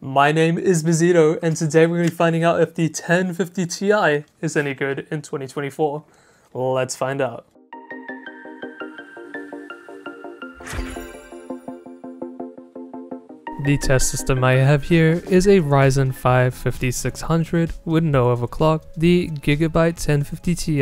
My name is Beezito, and today we're going to be finding out if the 1050 Ti is any good in 2024. Let's find out. The test system I have here is a Ryzen 5 5600 with no overclock, the Gigabyte 1050 Ti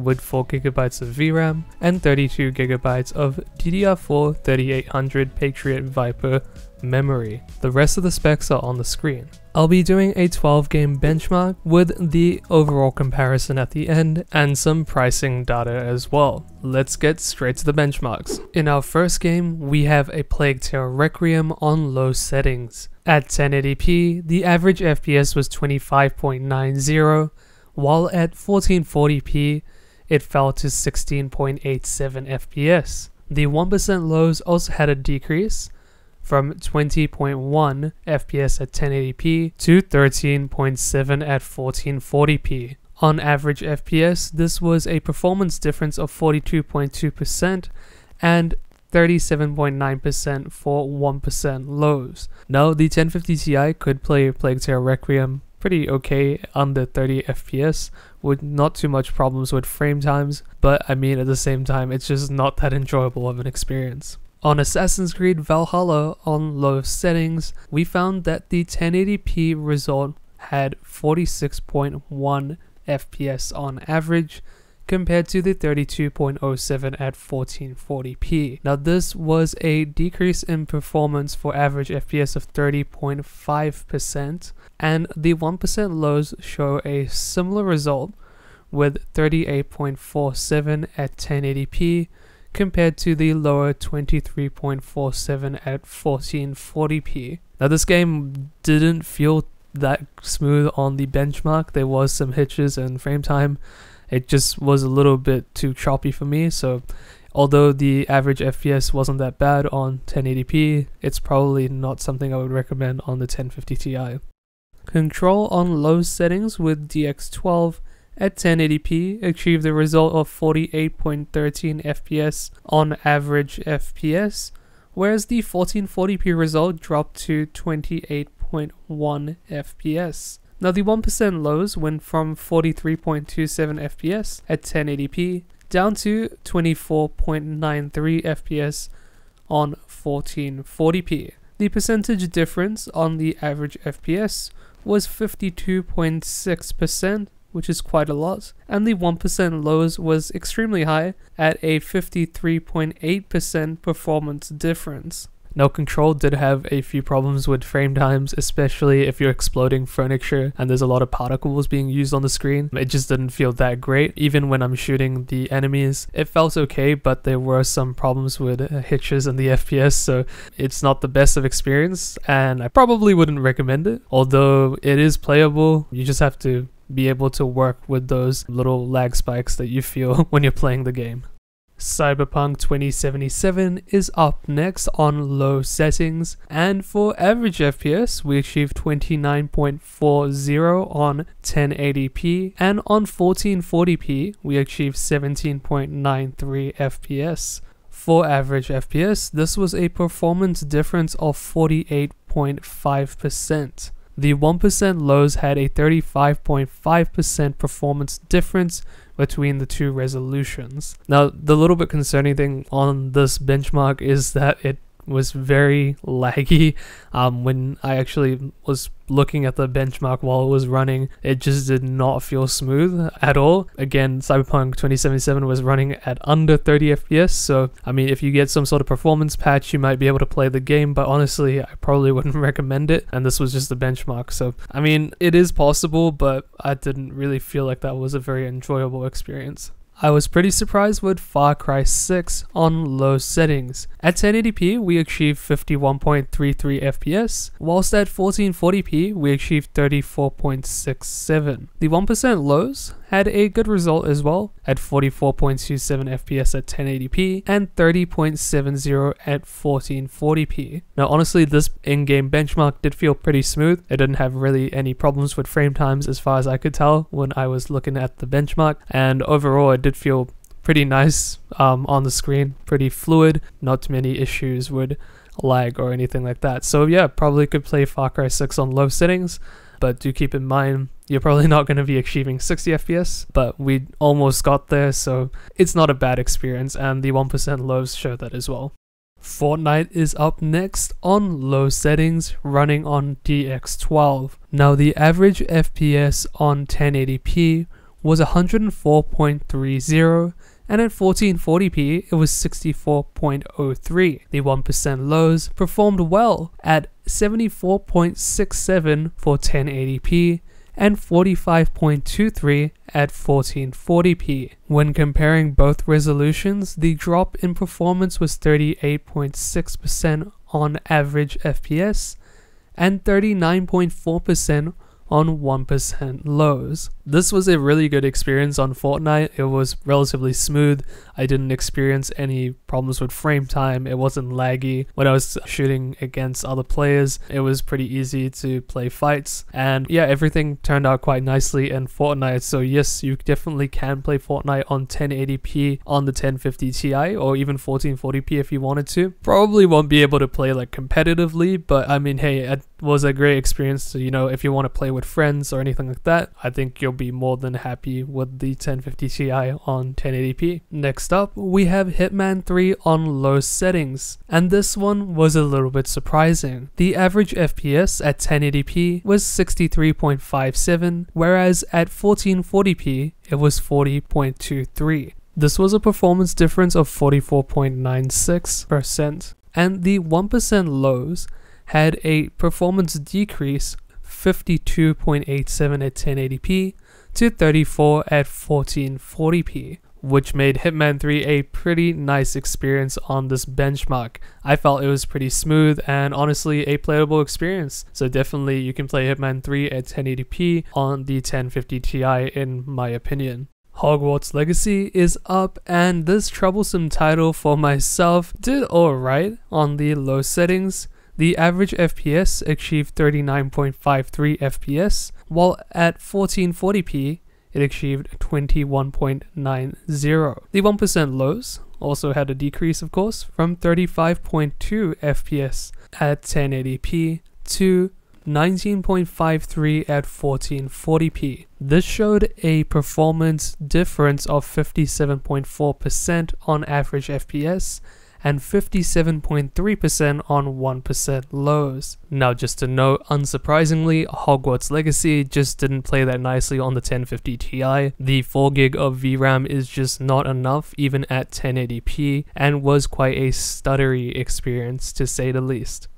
with 4GB of VRAM and 32GB of DDR4-3800 Patriot Viper memory. The rest of the specs are on the screen. I'll be doing a 12-game benchmark with the overall comparison at the end and some pricing data as well. Let's get straight to the benchmarks. In our first game, we have A Plague Tale Requiem on low settings. At 1080p, the average FPS was 25.90, while at 1440p, it fell to 16.87 FPS. The 1% lows also had a decrease, from 20.1 FPS at 1080p to 13.7 at 1440p. On average FPS, this was a performance difference of 42.2% and 37.9% for 1% lows. Now, the 1050 Ti could play Plague Tale Requiem pretty okay under 30 FPS with not too much problems with frame times, but I mean, at the same time, it's just not that enjoyable of an experience. On Assassin's Creed Valhalla on low settings, we found that the 1080p result had 46.1 FPS on average compared to the 32.07 at 1440p. Now this was a decrease in performance for average FPS of 30.5%, and the 1% lows show a similar result with 38.47 at 1080p compared to the lower 23.47 at 1440p. Now this game didn't feel that smooth on the benchmark. There was some hitches and frame time. It just was a little bit too choppy for me, so although the average FPS wasn't that bad on 1080p, it's probably not something I would recommend on the 1050 Ti. Control on low settings with DX12 at 1080p achieved a result of 48.13 FPS on average FPS, whereas the 1440p result dropped to 28.1 FPS. Now the 1% lows went from 43.27 FPS at 1080p down to 24.93 FPS on 1440p. The percentage difference on the average FPS was 52.6%, which is quite a lot, and the 1% lows was extremely high at a 53.8% performance difference. Now Control did have a few problems with frame times, especially if you're exploding furniture and there's a lot of particles being used on the screen. It just didn't feel that great. Even when I'm shooting the enemies, it felt okay, but there were some problems with hitches and the FPS, so it's not the best of experience, and I probably wouldn't recommend it. Although it is playable, you just have to be able to work with those little lag spikes that you feel when you're playing the game. Cyberpunk 2077 is up next on low settings, and for average FPS we achieved 29.40 on 1080p, and on 1440p we achieved 17.93 FPS. For average FPS, this was a performance difference of 48.5%. The 1% lows had a 35.5% performance difference between the two resolutions. Now, the little bit concerning thing on this benchmark is that it was very laggy. When I actually was looking at the benchmark while it was running, it just did not feel smooth at all. Again, Cyberpunk 2077 was running at under 30 FPS, so I mean, if you get some sort of performance patch, you might be able to play the game, but honestly, I probably wouldn't recommend it, and this was just the benchmark. So, I mean, it is possible, but I didn't really feel like that was a very enjoyable experience. I was pretty surprised with Far Cry 6 on low settings. At 1080p, we achieved 51.33 FPS, whilst at 1440p, we achieved 34.67. The 1% lows had a good result as well, at 44.27 FPS at 1080p and 30.70 at 1440p. Now honestly, this in-game benchmark did feel pretty smooth. It didn't have really any problems with frame times as far as I could tell when I was looking at the benchmark, and overall it did feel pretty nice on the screen, pretty fluid, not many issues with lag or anything like that. So yeah, probably could play Far Cry 6 on low settings, but do keep in mind you're probably not going to be achieving 60 FPS, but we almost got there, so it's not a bad experience, and the 1% lows show that as well. Fortnite is up next on low settings, running on DX12. Now the average FPS on 1080p was 104.30, and at 1440p it was 64.03. The 1% lows performed well at 74.67 for 1080p and 45.23 at 1440p. When comparing both resolutions, the drop in performance was 38.6% on average FPS and 39.4% on 1% lows. This was a really good experience on Fortnite. It was relatively smooth. I didn't experience any problems with frame time. It wasn't laggy. When I was shooting against other players, it was pretty easy to play fights. And yeah, everything turned out quite nicely in Fortnite. So yes, you definitely can play Fortnite on 1080p on the 1050 Ti or even 1440p if you wanted to. Probably won't be able to play like competitively, but I mean, hey, it was a great experience. So, you know, if you want to play with friends or anything like that, I think you'll be more than happy with the 1050 Ti on 1080p. Next up, we have Hitman 3 on low settings, and this one was a little bit surprising. The average FPS at 1080p was 63.57, whereas at 1440p it was 40.23. This was a performance difference of 44.96%, and the 1% lows had a performance decrease 52.87 at 1080p to 34 at 1440p, which made Hitman 3 a pretty nice experience on this benchmark. I felt it was pretty smooth and honestly a playable experience, so definitely you can play Hitman 3 at 1080p on the 1050 Ti in my opinion. Hogwarts Legacy is up, and this troublesome title for myself did alright on the low settings. The average FPS achieved 39.53 FPS, while at 1440p it achieved 21.90. The 1% lows also had a decrease, of course, from 35.2 FPS at 1080p to 19.53 at 1440p. This showed a performance difference of 57.4% on average FPS and 57.3% on 1% lows. Now just to note, unsurprisingly, Hogwarts Legacy just didn't play that nicely on the 1050 Ti. The 4GB of VRAM is just not enough even at 1080p and was quite a stuttery experience to say the least.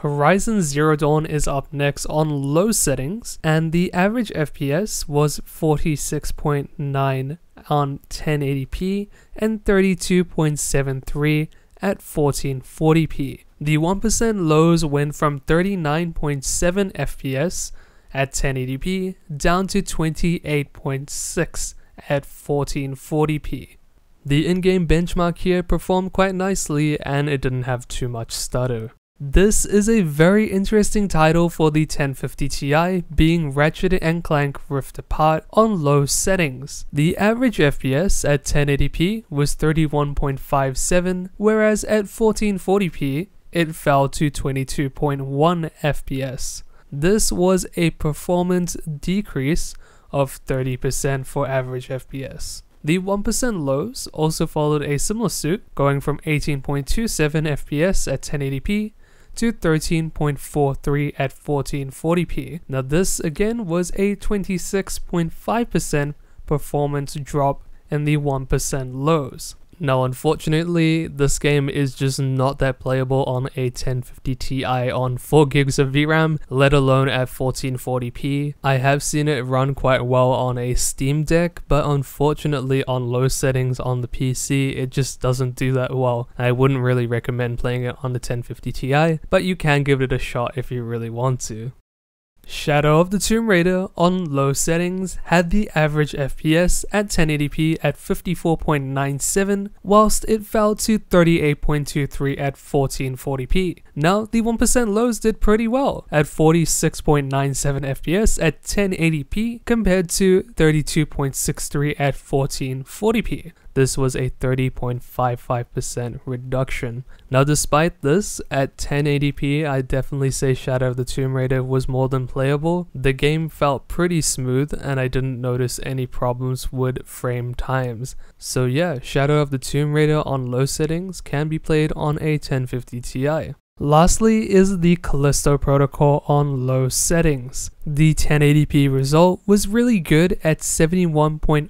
Horizon Zero Dawn is up next on low settings, and the average FPS was 46.9 on 1080p and 32.73 at 1440p. The 1% lows went from 39.7 FPS at 1080p down to 28.6 at 1440p. The in-game benchmark here performed quite nicely and it didn't have too much stutter. This is a very interesting title for the 1050 Ti, being Ratchet and Clank Rift Apart on low settings. The average FPS at 1080p was 31.57, whereas at 1440p it fell to 22.1 FPS. This was a performance decrease of 30% for average FPS. The 1% lows also followed a similar suit, going from 18.27 FPS at 1080p to 13.43 at 1440p. Now this again was a 26.5% performance drop in the 1% lows. Now unfortunately, this game is just not that playable on a 1050 Ti on 4GB of VRAM, let alone at 1440p. I have seen it run quite well on a Steam Deck, but unfortunately on low settings on the PC, it just doesn't do that well. I wouldn't really recommend playing it on the 1050 Ti, but you can give it a shot if you really want to. Shadow of the Tomb Raider on low settings had the average FPS at 1080p at 54.97, whilst it fell to 38.23 at 1440p. Now, the 1% lows did pretty well at 46.97 FPS at 1080p compared to 32.63 at 1440p. This was a 30.55% reduction. Now despite this, at 1080p, I definitely say Shadow of the Tomb Raider was more than playable. The game felt pretty smooth and I didn't notice any problems with frame times. So yeah, Shadow of the Tomb Raider on low settings can be played on a 1050 Ti. Lastly is the Callisto Protocol on low settings. The 1080p result was really good at 71.03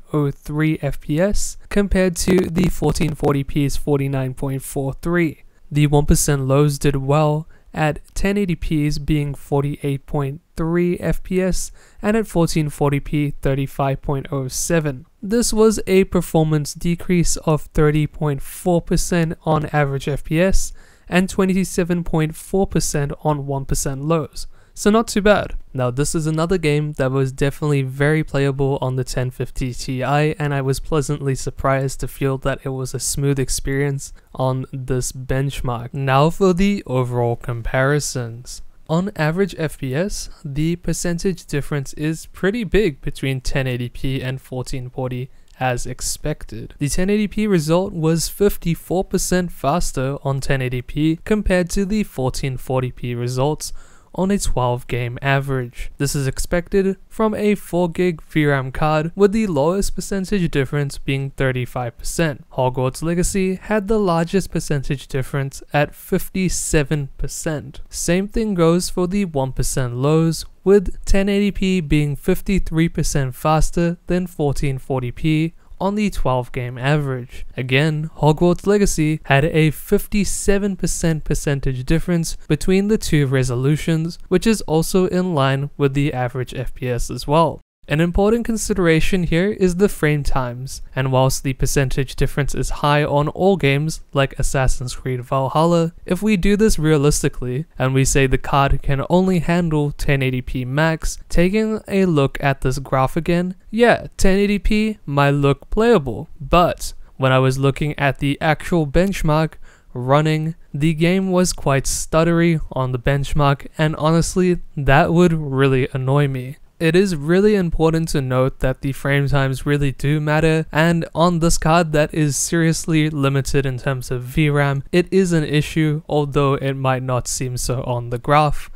FPS compared to the 1440p's 49.43. The 1% lows did well at 1080p's being 48.3 FPS and at 1440p 35.07. This was a performance decrease of 30.4% on average FPS and 27.4% on 1% lows, so not too bad. Now this is another game that was definitely very playable on the 1050 Ti, and I was pleasantly surprised to feel that it was a smooth experience on this benchmark. Now for the overall comparisons. On average FPS, the percentage difference is pretty big between 1080p and 1440. As expected. The 1080p result was 54% faster on 1080p compared to the 1440p results on a 12-game average. This is expected from a 4GB VRAM card, with the lowest percentage difference being 35%. Hogwarts Legacy had the largest percentage difference at 57%. Same thing goes for the 1% lows, with 1080p being 53% faster than 1440p on the 12-game average. Again, Hogwarts Legacy had a 57% percentage difference between the two resolutions, which is also in line with the average FPS as well. An important consideration here is the frame times, and whilst the percentage difference is high on all games like Assassin's Creed Valhalla, if we do this realistically and we say the card can only handle 1080p max, taking a look at this graph again, yeah, 1080p might look playable, but when I was looking at the actual benchmark running, the game was quite stuttery on the benchmark, and honestly, that would really annoy me. It is really important to note that the frame times really do matter, and on this card that is seriously limited in terms of VRAM, it is an issue, although it might not seem so on the graph.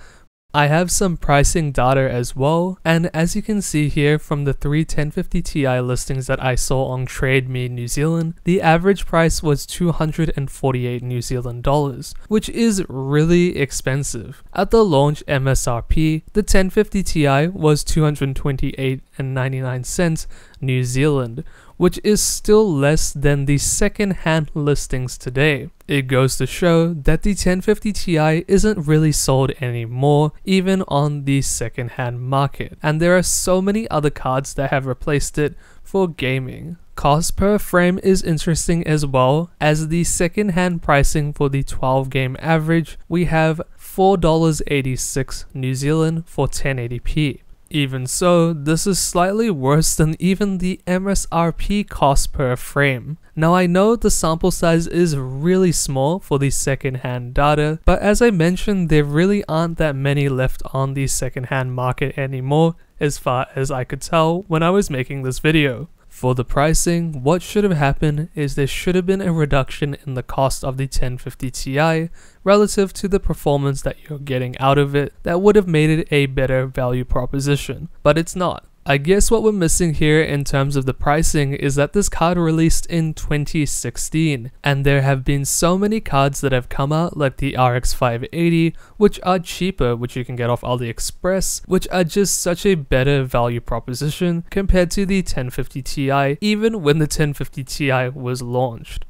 I have some pricing data as well, and as you can see here from the 3 1050 Ti listings that I saw on Trade Me New Zealand, the average price was 248 New Zealand dollars, which is really expensive. At the launch MSRP, the 1050 Ti was 228.99 New Zealand, which is still less than the second-hand listings today. It goes to show that the 1050 Ti isn't really sold anymore, even on the second-hand market, and there are so many other cards that have replaced it for gaming. Cost per frame is interesting as well, as the second-hand pricing for the 12-game average, we have $4.86 New Zealand for 1080p. Even so, this is slightly worse than even the MSRP cost per frame. Now I know the sample size is really small for the second-hand data, but as I mentioned, there really aren't that many left on the second-hand market anymore, as far as I could tell when I was making this video. For the pricing, what should have happened is there should have been a reduction in the cost of the 1050 Ti relative to the performance that you're getting out of it. That would have made it a better value proposition, but it's not. I guess what we're missing here in terms of the pricing is that this card released in 2016, and there have been so many cards that have come out like the RX 580, which are cheaper, which you can get off AliExpress, which are just such a better value proposition compared to the 1050 Ti, even when the 1050 Ti was launched.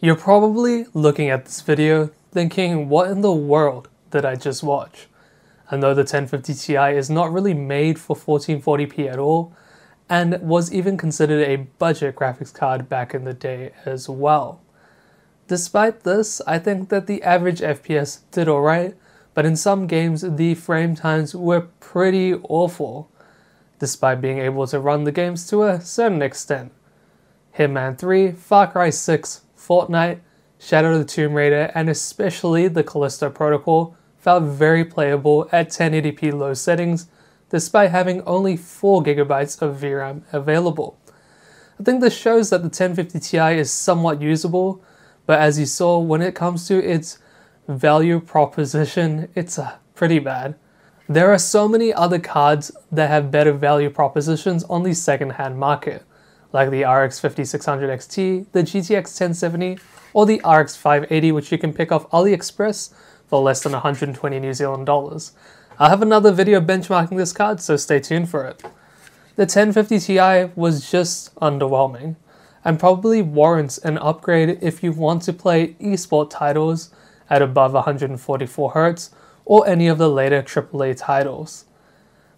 You're probably looking at this video thinking, what in the world did I just watch? And though the 1050 Ti is not really made for 1440p at all, and was even considered a budget graphics card back in the day as well. Despite this, I think that the average FPS did alright, but in some games the frame times were pretty awful, despite being able to run the games to a certain extent. Hitman 3, Far Cry 6, Fortnite, Shadow of the Tomb Raider, and especially The Callisto Protocol felt very playable at 1080p low settings, despite having only 4 GB of VRAM available. I think this shows that the 1050 Ti is somewhat usable, but as you saw, when it comes to its value proposition, it's pretty bad. There are so many other cards that have better value propositions on the second-hand market, like the RX 5600 XT, the GTX 1070, or the RX 580, which you can pick off AliExpress for less than 120 New Zealand dollars. I'll have another video benchmarking this card, so stay tuned for it. The 1050 Ti was just underwhelming, and probably warrants an upgrade if you want to play eSport titles at above 144 Hz or any of the later AAA titles.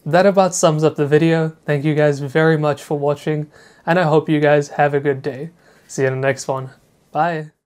That about sums up the video. Thank you guys very much for watching, and I hope you guys have a good day. See you in the next one. Bye.